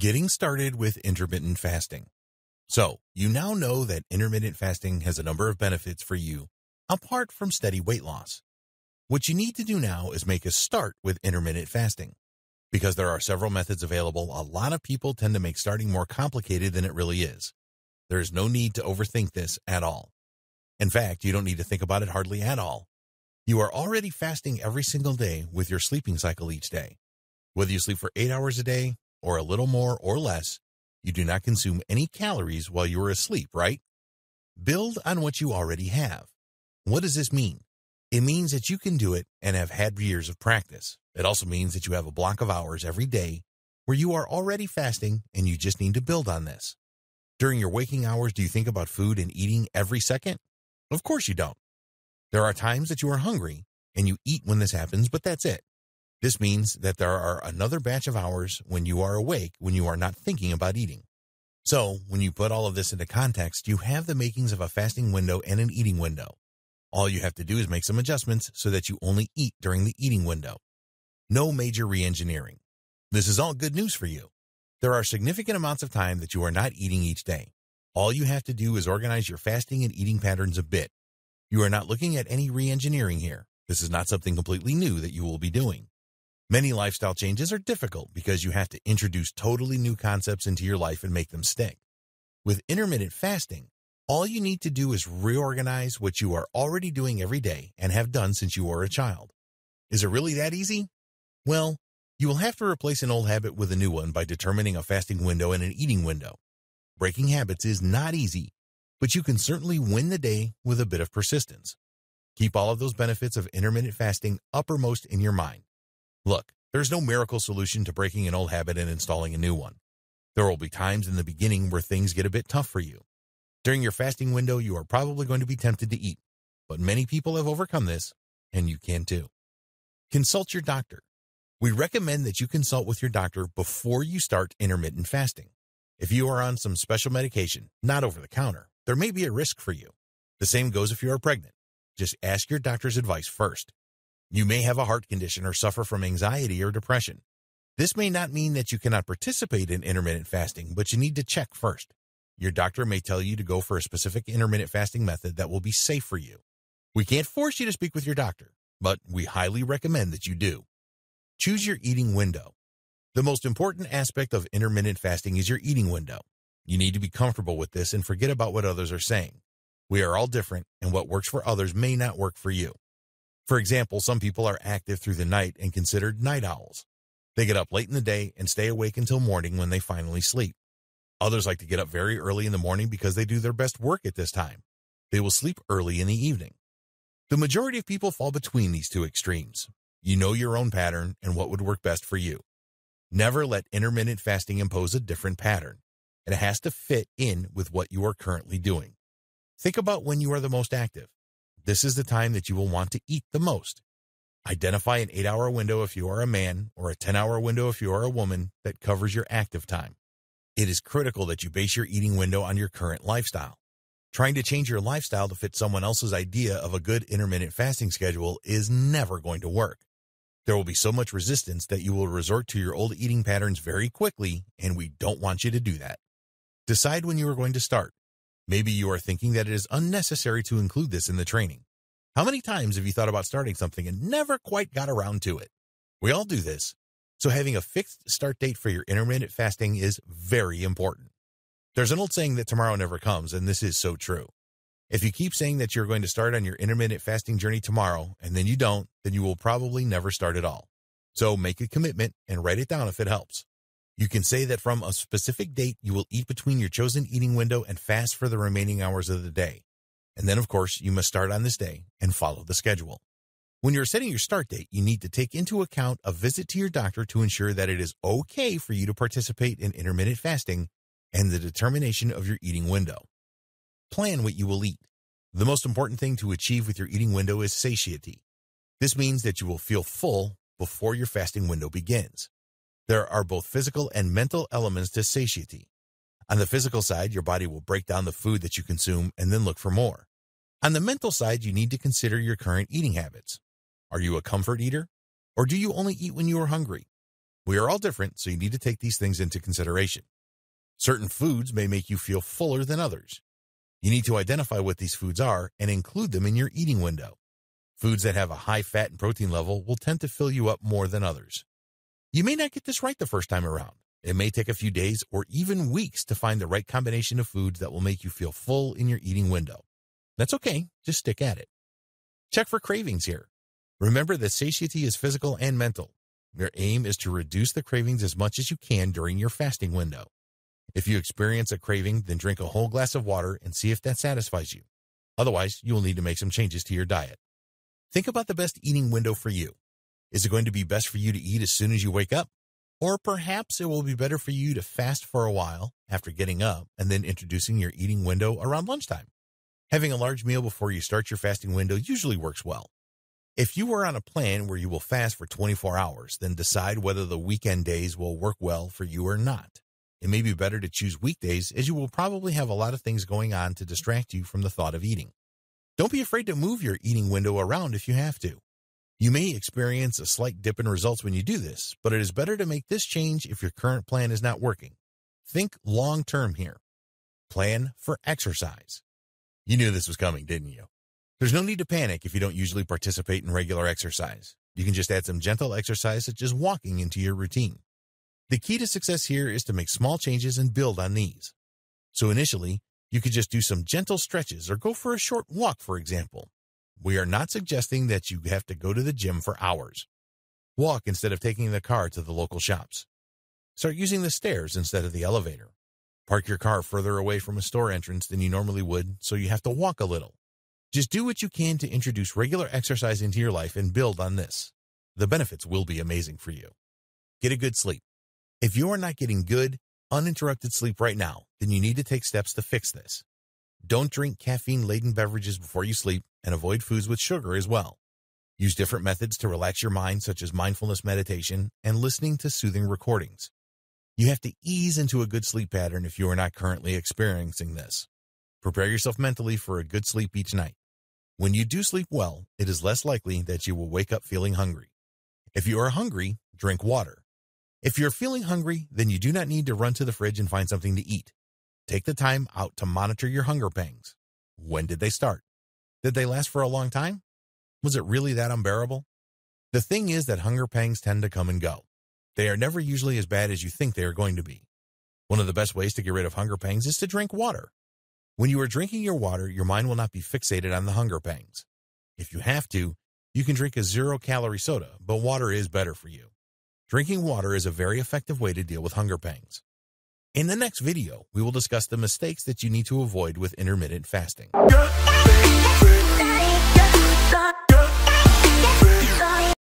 getting started with intermittent fasting. So you now know that intermittent fasting has a number of benefits for you, apart from steady weight loss. What you need to do now is make a start with intermittent fasting. Because there are several methods available, a lot of people tend to make starting more complicated than it really is. There is no need to overthink this at all. In fact, you don't need to think about it hardly at all. You are already fasting every single day with your sleeping cycle each day. Whether you sleep for 8 hours a day, or a little more or less, you do not consume any calories while you are asleep, right? Build on what you already have. What does this mean? It means that you can do it and have had years of practice. It also means that you have a block of hours every day where you are already fasting and you just need to build on this. During your waking hours, do you think about food and eating every second? Of course you don't. There are times that you are hungry and you eat when this happens, but that's it. This means that there are another batch of hours when you are awake when you are not thinking about eating. So when you put all of this into context, you have the makings of a fasting window and an eating window. All you have to do is make some adjustments so that you only eat during the eating window. No major re-engineering. This is all good news for you. There are significant amounts of time that you are not eating each day. All you have to do is organize your fasting and eating patterns a bit. You are not looking at any re-engineering here. This is not something completely new that you will be doing. Many lifestyle changes are difficult because you have to introduce totally new concepts into your life and make them stick. With intermittent fasting, all you need to do is reorganize what you are already doing every day and have done since you were a child. Is it really that easy? Well, you will have to replace an old habit with a new one by determining a fasting window and an eating window. Breaking habits is not easy, but you can certainly win the day with a bit of persistence. Keep all of those benefits of intermittent fasting uppermost in your mind. Look, there's no miracle solution to breaking an old habit and installing a new one. There will be times in the beginning where things get a bit tough for you. During your fasting window, you are probably going to be tempted to eat, but many people have overcome this, and you can too. Consult your doctor. We recommend that you consult with your doctor before you start intermittent fasting. If you are on some special medication, not over the counter, there may be a risk for you. The same goes if you are pregnant. Just ask your doctor's advice first. You may have a heart condition or suffer from anxiety or depression. This may not mean that you cannot participate in intermittent fasting, but you need to check first. Your doctor may tell you to go for a specific intermittent fasting method that will be safe for you. We can't force you to speak with your doctor, but we highly recommend that you do. Choose your eating window. The most important aspect of intermittent fasting is your eating window. You need to be comfortable with this and forget about what others are saying. We are all different, and what works for others may not work for you. For example, some people are active through the night and considered night owls. They get up late in the day and stay awake until morning when they finally sleep. Others like to get up very early in the morning because they do their best work at this time. They will sleep early in the evening. The majority of people fall between these two extremes. You know your own pattern and what would work best for you. Never let intermittent fasting impose a different pattern. It has to fit in with what you are currently doing. Think about when you are the most active. This is the time that you will want to eat the most. Identify an 8-hour window if you are a man or a 10-hour window if you are a woman that covers your active time. It is critical that you base your eating window on your current lifestyle. Trying to change your lifestyle to fit someone else's idea of a good intermittent fasting schedule is never going to work. There will be so much resistance that you will resort to your old eating patterns very quickly, and we don't want you to do that. Decide when you are going to start. Maybe you are thinking that it is unnecessary to include this in the training. How many times have you thought about starting something and never quite got around to it? We all do this. So having a fixed start date for your intermittent fasting is very important. There's an old saying that tomorrow never comes, and this is so true. If you keep saying that you're going to start on your intermittent fasting journey tomorrow, and then you don't, then you will probably never start at all. So make a commitment and write it down if it helps. You can say that from a specific date, you will eat between your chosen eating window and fast for the remaining hours of the day. And then, of course, you must start on this day and follow the schedule. When you're setting your start date, you need to take into account a visit to your doctor to ensure that it is okay for you to participate in intermittent fasting and the determination of your eating window. Plan what you will eat. The most important thing to achieve with your eating window is satiety. This means that you will feel full before your fasting window begins. There are both physical and mental elements to satiety. On the physical side, your body will break down the food that you consume and then look for more. On the mental side, you need to consider your current eating habits. Are you a comfort eater? Or do you only eat when you are hungry? We are all different, so you need to take these things into consideration. Certain foods may make you feel fuller than others. You need to identify what these foods are and include them in your eating window. Foods that have a high fat and protein level will tend to fill you up more than others. You may not get this right the first time around. It may take a few days or even weeks to find the right combination of foods that will make you feel full in your eating window. That's okay, just stick at it. Check for cravings here. Remember that satiety is physical and mental. Your aim is to reduce the cravings as much as you can during your fasting window. If you experience a craving, then drink a whole glass of water and see if that satisfies you. Otherwise, you will need to make some changes to your diet. Think about the best eating window for you. Is it going to be best for you to eat as soon as you wake up? Or perhaps it will be better for you to fast for a while after getting up and then introducing your eating window around lunchtime. Having a large meal before you start your fasting window usually works well. If you are on a plan where you will fast for 24 hours, then decide whether the weekend days will work well for you or not. It may be better to choose weekdays, as you will probably have a lot of things going on to distract you from the thought of eating. Don't be afraid to move your eating window around if you have to. You may experience a slight dip in results when you do this, but it is better to make this change if your current plan is not working. Think long-term here. Plan for exercise. You knew this was coming, didn't you? There's no need to panic if you don't usually participate in regular exercise. You can just add some gentle exercise such as walking into your routine. The key to success here is to make small changes and build on these. So initially, you could just do some gentle stretches or go for a short walk, for example. We are not suggesting that you have to go to the gym for hours. Walk instead of taking the car to the local shops. Start using the stairs instead of the elevator. Park your car further away from a store entrance than you normally would, so you have to walk a little. Just do what you can to introduce regular exercise into your life and build on this. The benefits will be amazing for you. Get a good sleep. If you are not getting good, uninterrupted sleep right now, then you need to take steps to fix this. Don't drink caffeine-laden beverages before you sleep, and avoid foods with sugar as well. Use different methods to relax your mind, such as mindfulness meditation and listening to soothing recordings. You have to ease into a good sleep pattern if you are not currently experiencing this. Prepare yourself mentally for a good sleep each night. When you do sleep well, it is less likely that you will wake up feeling hungry. If you are hungry, drink water. If you're feeling hungry, then you do not need to run to the fridge and find something to eat. Take the time out to monitor your hunger pangs. When did they start? Did they last for a long time? Was it really that unbearable? The thing is that hunger pangs tend to come and go. They are never usually as bad as you think they are going to be. One of the best ways to get rid of hunger pangs is to drink water. When you are drinking your water, your mind will not be fixated on the hunger pangs. If you have to, you can drink a zero-calorie soda, but water is better for you. Drinking water is a very effective way to deal with hunger pangs. In the next video, we will discuss the mistakes that you need to avoid with intermittent fasting.